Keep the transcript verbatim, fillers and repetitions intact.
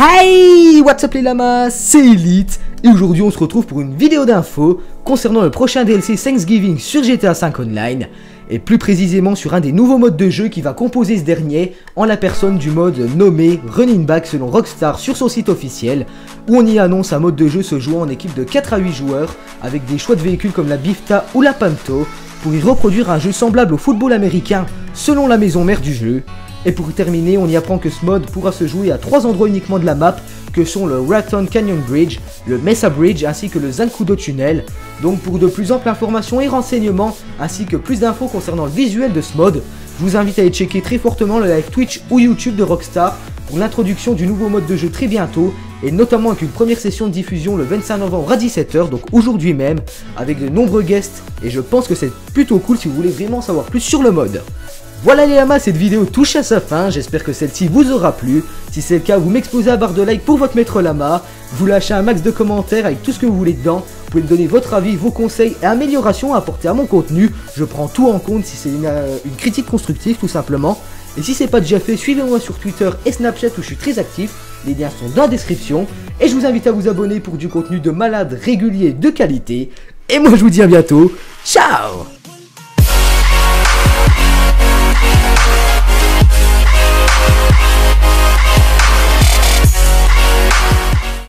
Hey, what's up les lamas, c'est Elite et aujourd'hui on se retrouve pour une vidéo d'info concernant le prochain D L C Thanksgiving sur G T A cinq Online et plus précisément sur un des nouveaux modes de jeu qui va composer ce dernier en la personne du mode nommé Running Back selon Rockstar sur son site officiel où on y annonce un mode de jeu se jouant en équipe de quatre à huit joueurs avec des choix de véhicules comme la Bifta ou la Panto pour y reproduire un jeu semblable au football américain selon la maison mère du jeu. Et pour terminer, on y apprend que ce mode pourra se jouer à trois endroits uniquement de la map, que sont le Raton Canyon Bridge, le Mesa Bridge ainsi que le Zancudo Tunnel. Donc pour de plus amples informations et renseignements, ainsi que plus d'infos concernant le visuel de ce mode, je vous invite à aller checker très fortement le live Twitch ou YouTube de Rockstar pour l'introduction du nouveau mode de jeu très bientôt, et notamment avec une première session de diffusion le vingt-cinq novembre à dix-sept heures, donc aujourd'hui même, avec de nombreux guests, et je pense que c'est plutôt cool si vous voulez vraiment savoir plus sur le mode. Voilà les lamas, cette vidéo touche à sa fin, j'espère que celle-ci vous aura plu. Si c'est le cas, vous m'exposez à la barre de like pour votre maître lama, vous lâchez un max de commentaires avec tout ce que vous voulez dedans, vous pouvez me donner votre avis, vos conseils et améliorations à apporter à mon contenu, je prends tout en compte si c'est une, euh, une critique constructive tout simplement. Et si c'est pas déjà fait, suivez-moi sur Twitter et Snapchat où je suis très actif, les liens sont dans la description, et je vous invite à vous abonner pour du contenu de malade, régulier, de qualité, et moi je vous dis à bientôt, ciao.